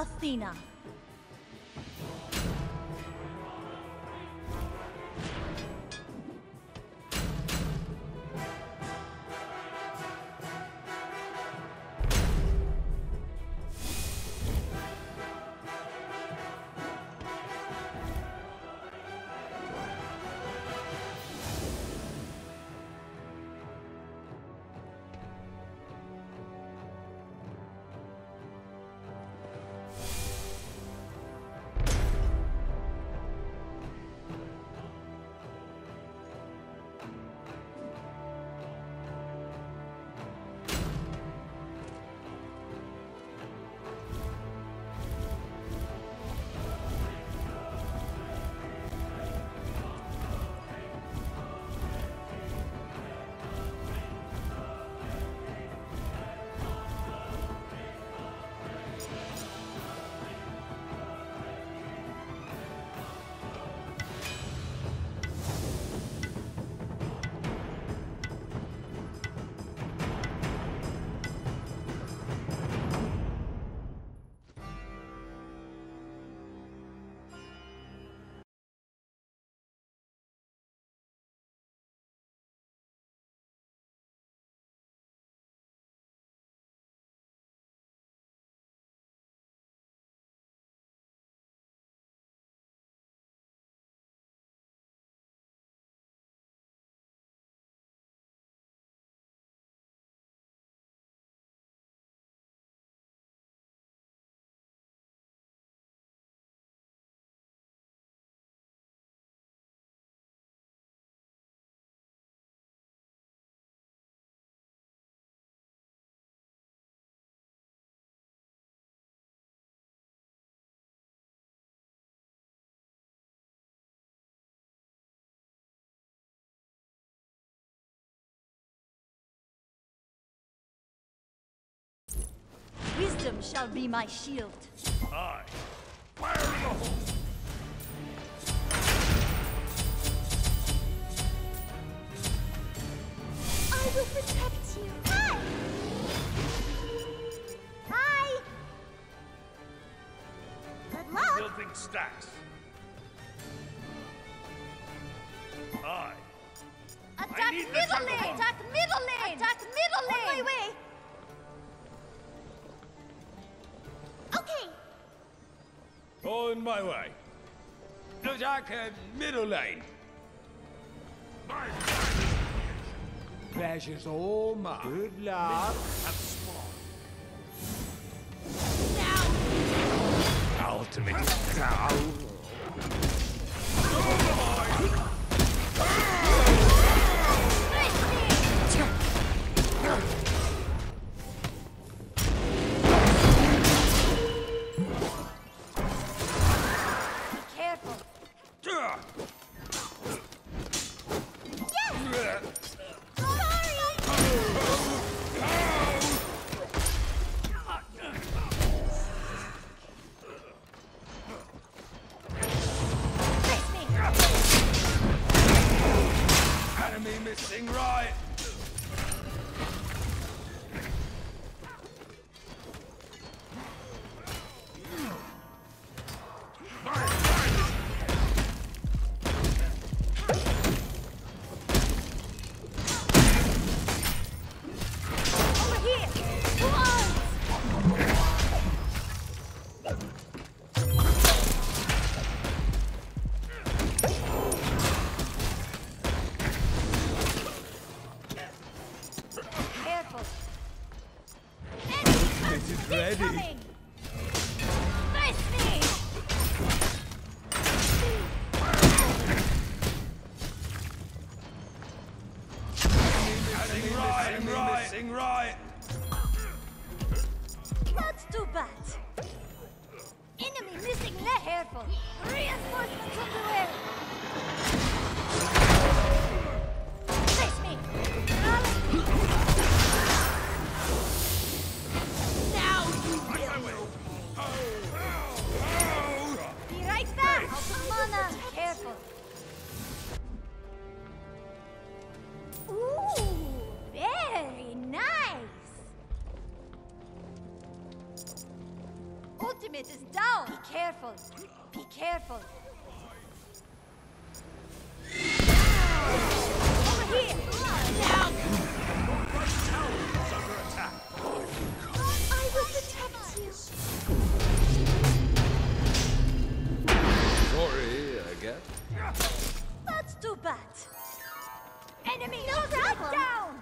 Athéna. Wisdom shall be my shield. Aye. Fire in the hole! I will protect you. Hi! Hi! Good luck! Building stacks. Aye. Attack middle lane! Attack middle lane! Attack middle lane! On my way! On my way. Attack middle lane. Pleasure's all mine. Good luck. Now. Ultimate. Now. careful. Be careful. Over here. Now. Don't rush down. It's under attack. I will protect you. Sorry, I guess. That's too bad. Enemy knocked down.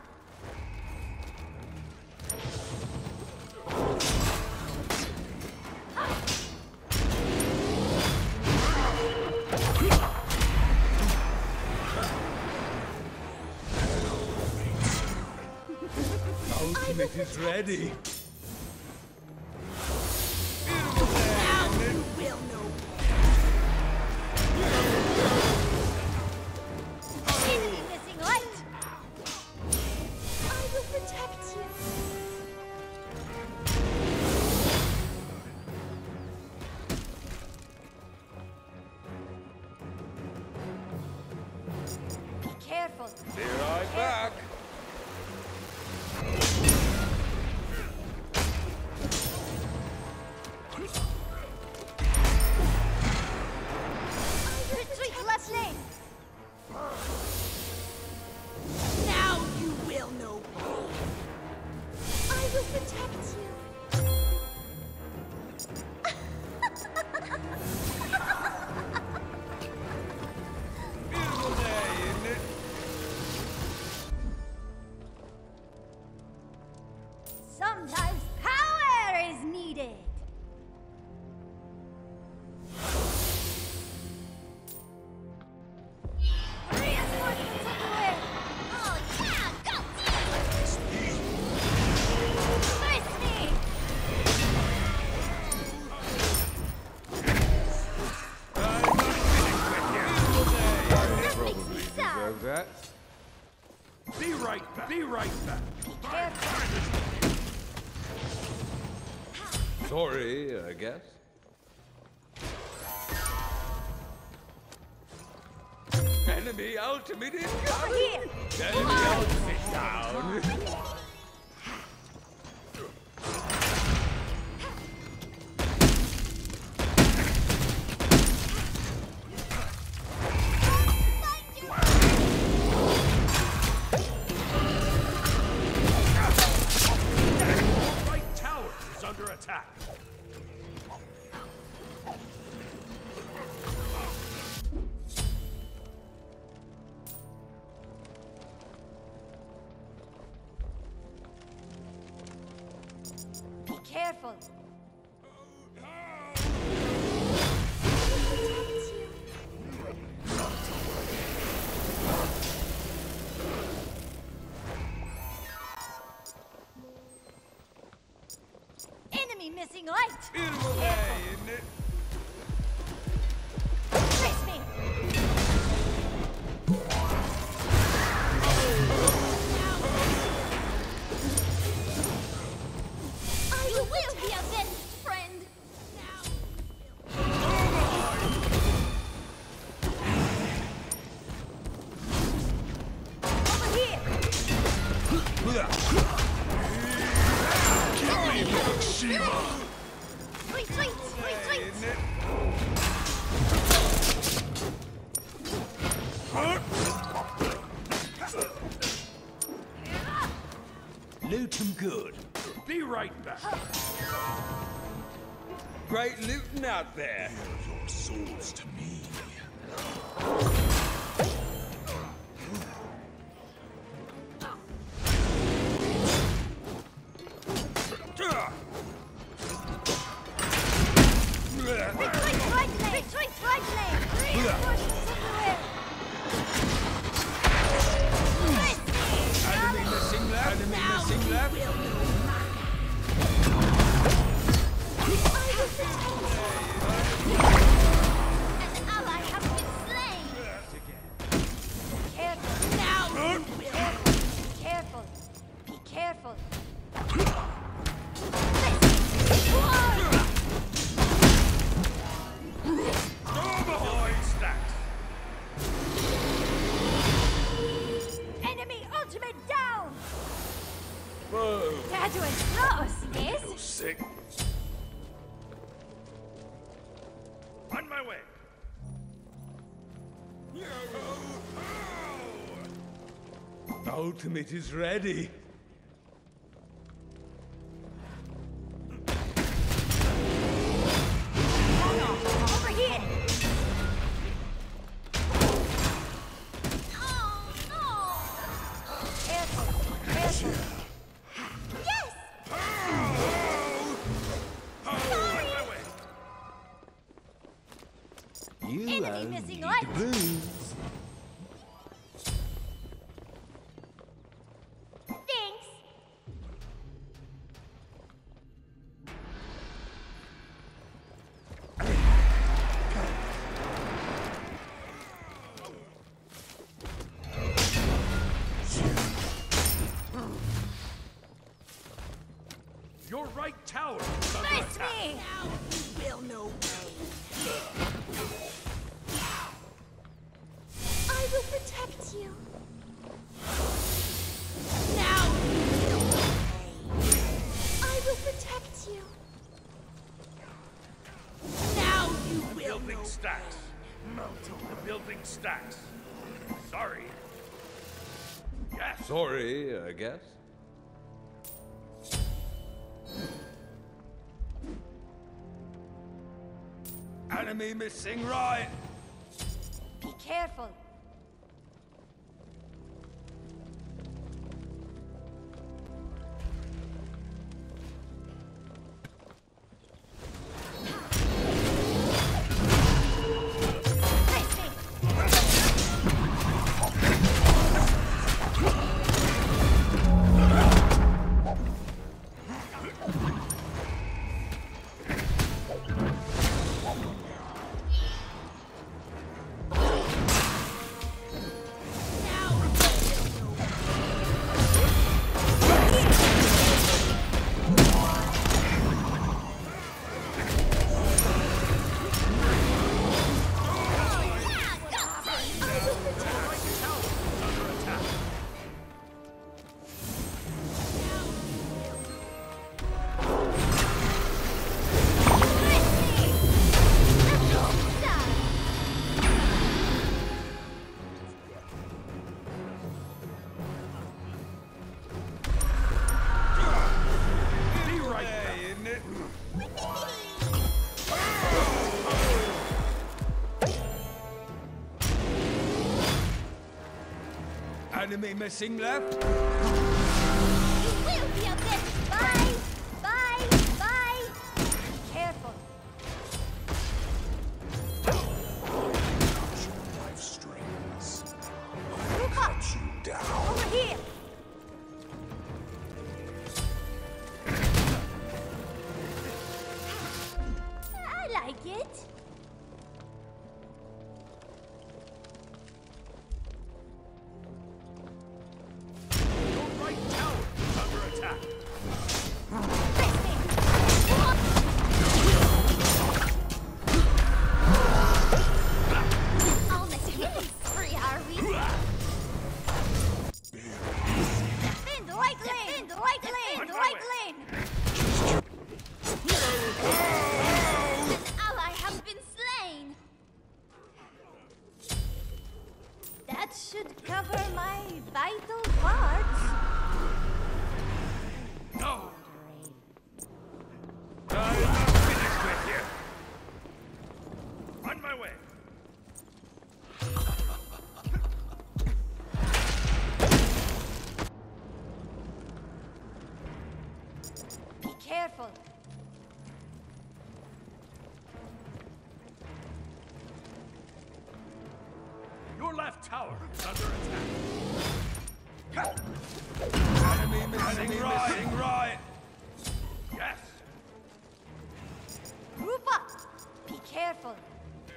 Ultimate is ready. Now you will know. Enemy missing light. I will protect you. Be careful. Be right back. Sometimes power is needed. Be right back. Sorry, I guess. Enemy ultimate is down. Enemy ultimate down. Attack. Be careful. Missing light. Beautiful day, isn't it? Face me. I will be avenged, friend. Now. Over here. Sweet, sweet, sweet, sweet. Newton good. Be right back. Great Newton out there. Give your swords to me. An ally has been slain. On my way! The ultimate is ready! Your right tower is under attack. Now we will know way. I will protect you. Now we will know way. I will protect you. Now you will. The building stacks. The building stacks. Sorry. Yes. Sorry, I guess. Enemy missing right! Be careful! Enemy missing left. You will be a bit. Bye, bye, bye. Be careful. Cut your life strings. I'll cut you down. Over here. I like it. Your left tower is under attack. Enemy missing right. Yes. Group up. Be careful.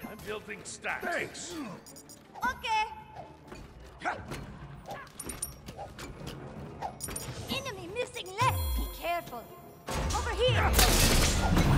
I'm building stacks. Thanks. Okay. Enemy missing left. Be careful. Over here! That's oh, no!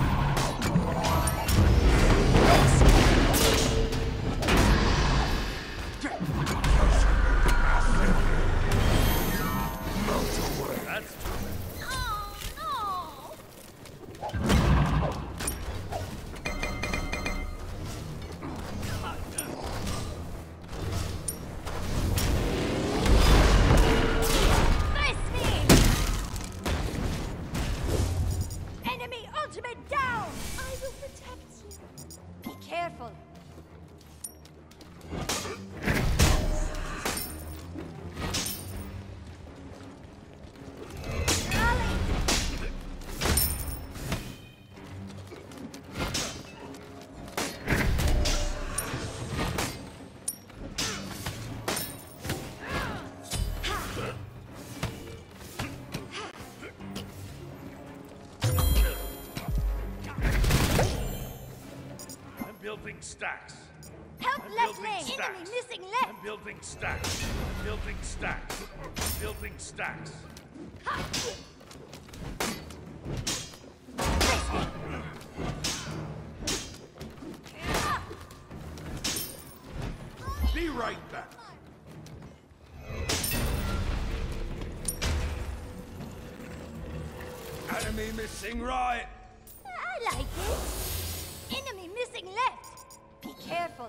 stacks. Help left lane. Enemy missing left. I'm building stacks. I'm building stacks. I'm building stacks. Be right back. Enemy missing right. I like it. Enemy missing left. Be careful.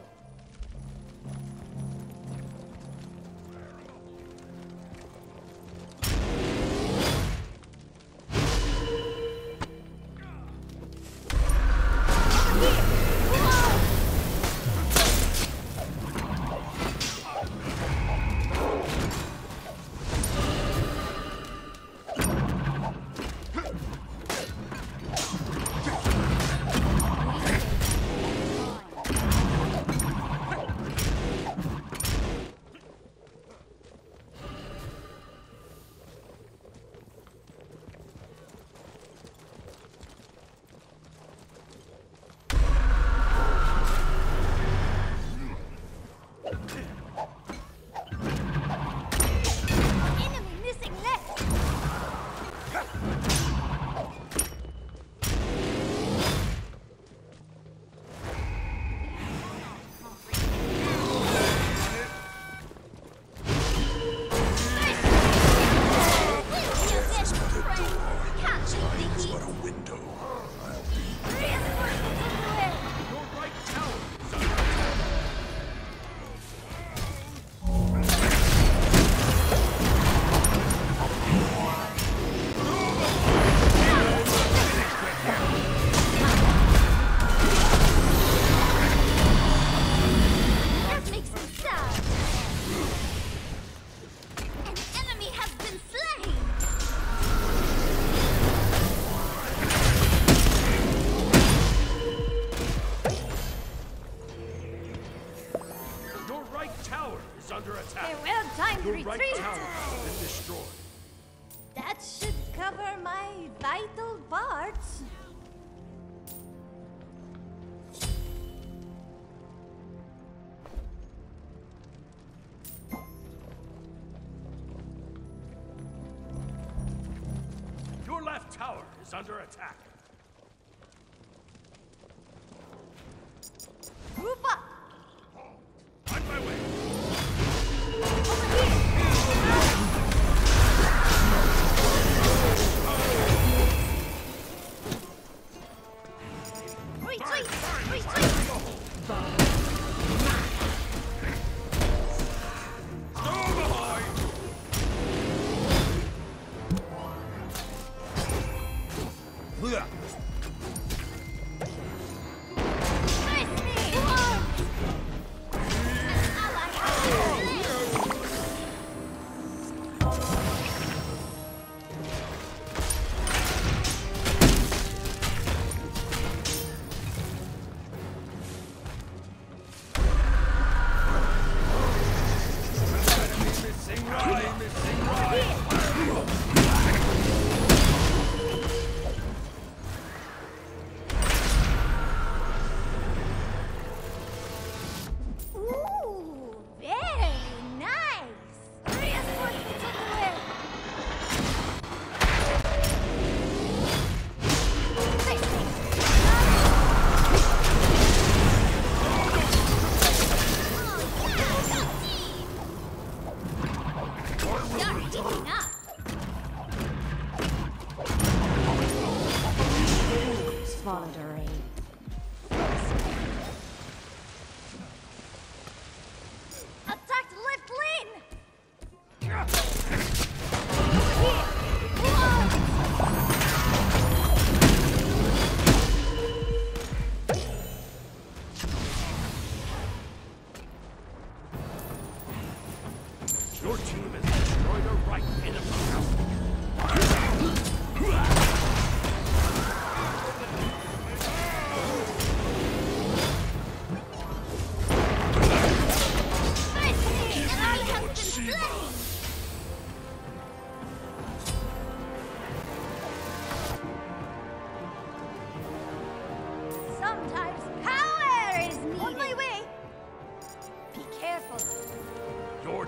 Tower is under attack. Group up. On my way. Over here. Retreat! Retreat! Yeah.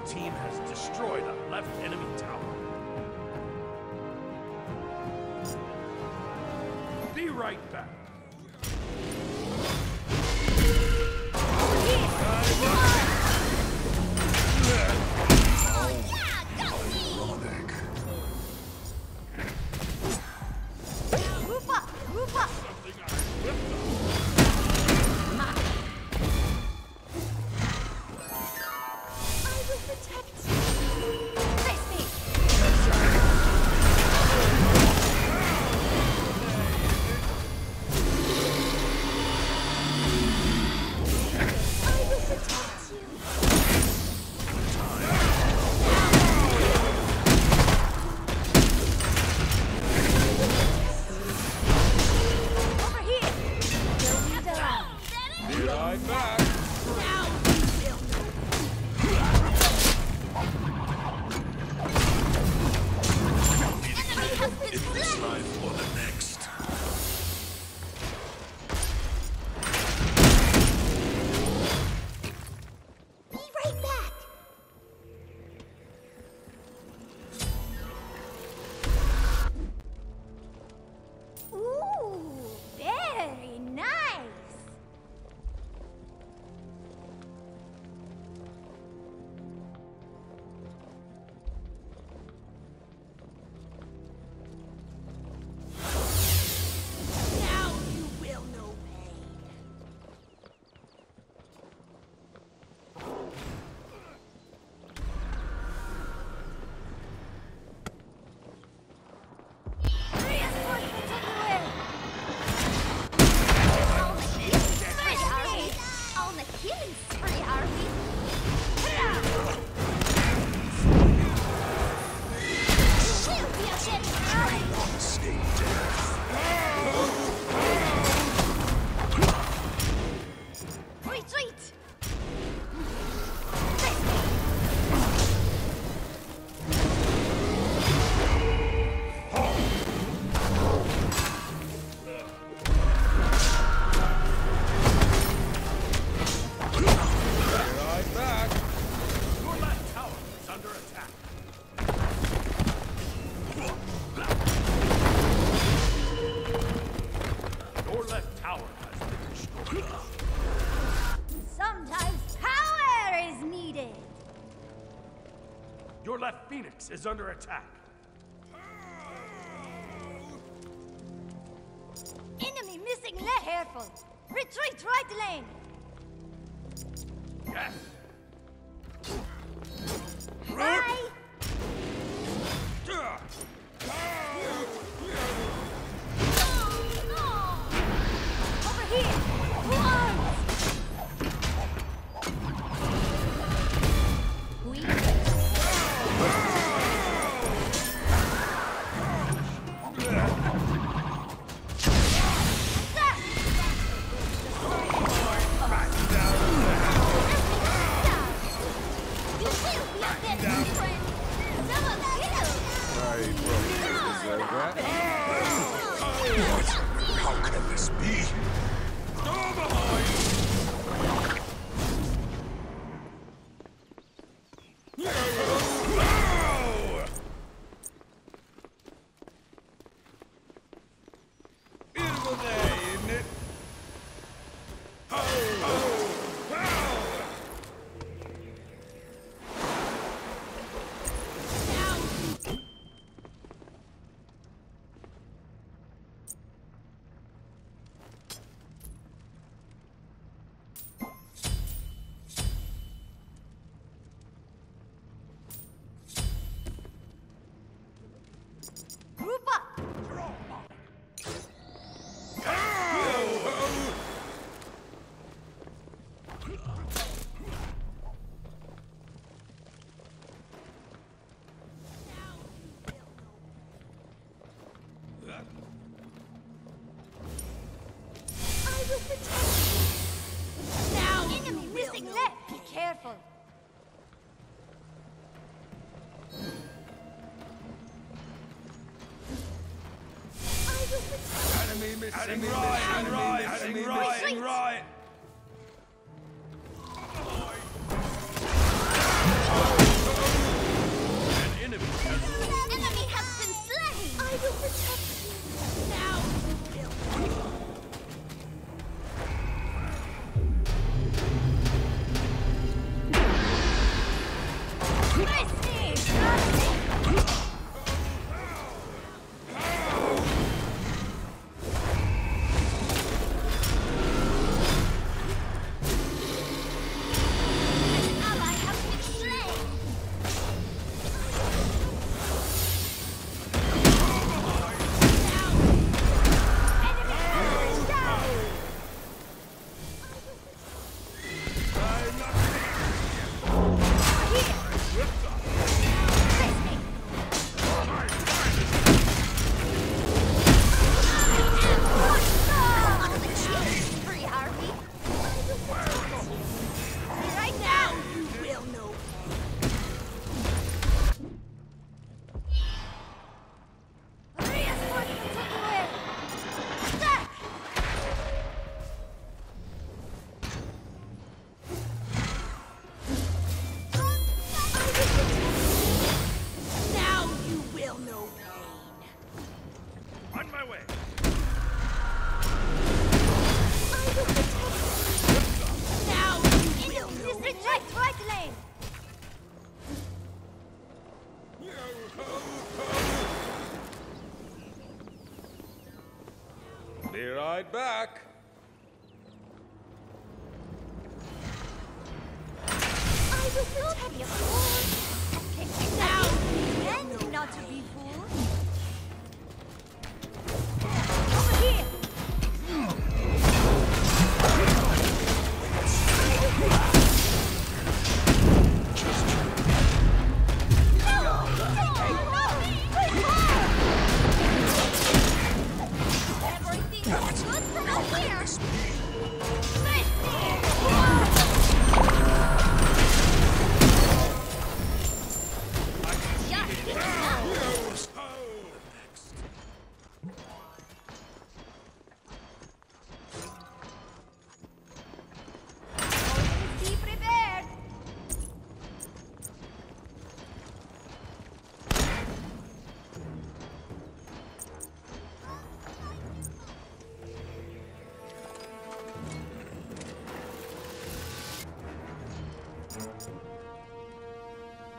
team has destroyed a left enemy tower. Be right back. Your left Phoenix is under attack. Enemy missing left. Careful. Retreat right lane. Yes. Right. Enemy right. right back. I will not have your fool. Take now, and not to be fooled. Over here.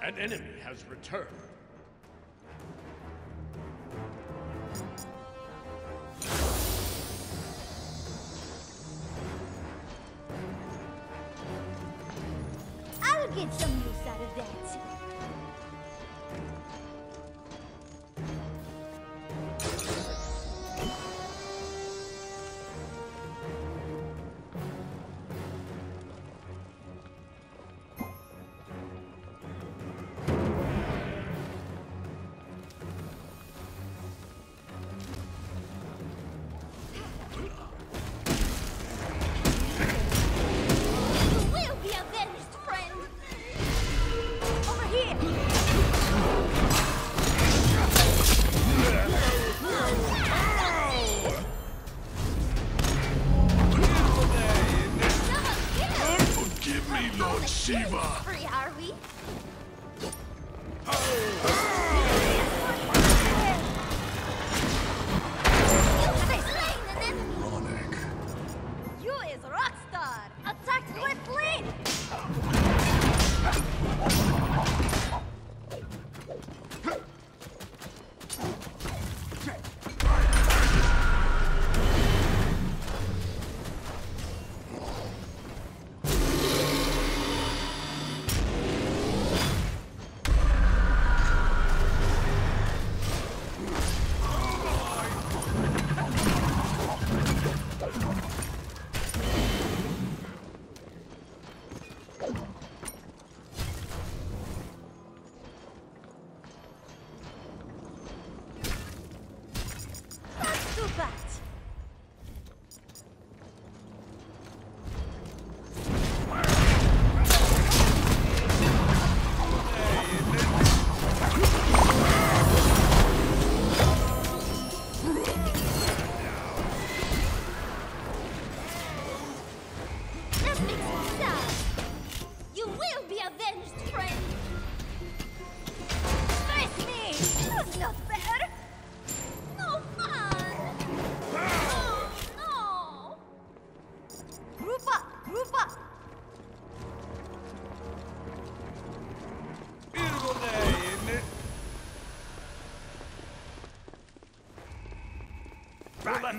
An enemy has returned. I'll get some use out of that.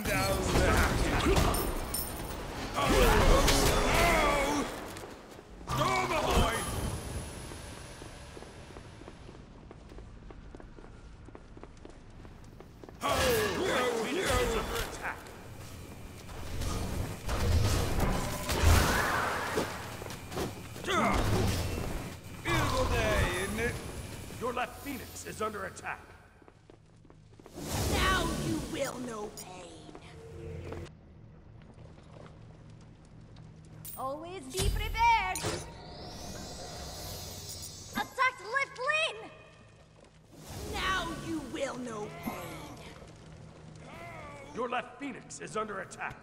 Down there. Oh, no. Oh, my boy. Oh, no. Is under attack. Beautiful day, isn't it? Your left Phoenix is under attack. Now you will know pain. Always be prepared! Attack left lane! Now you will know pain! Your left Phoenix is under attack!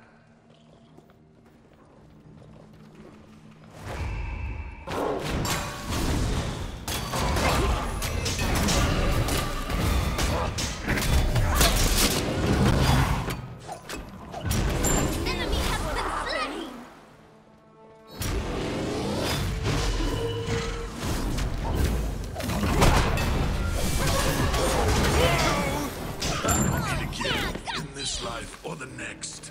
Again, in this life or the next.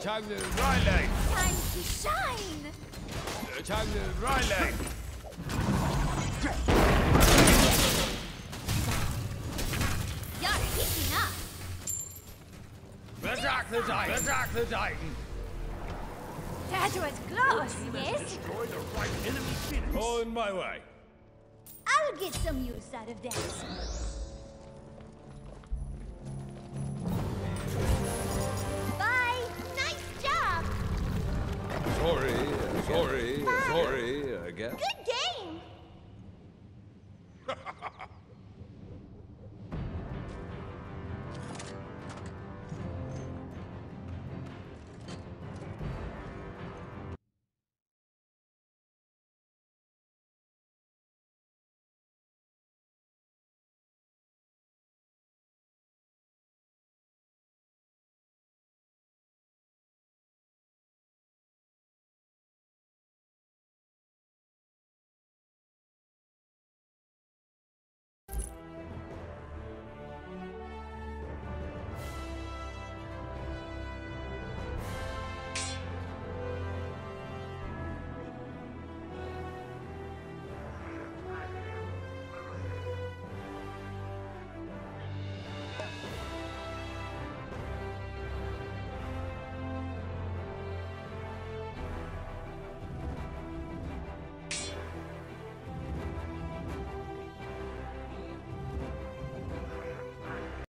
Attack the right leg. Time to shine. Attack the right leg. You're picking up. Attack the Titan. Attack the Titan. That was close, yes? Destroy the right enemy finish. On my way. I'll get some use out of that. Sorry, again.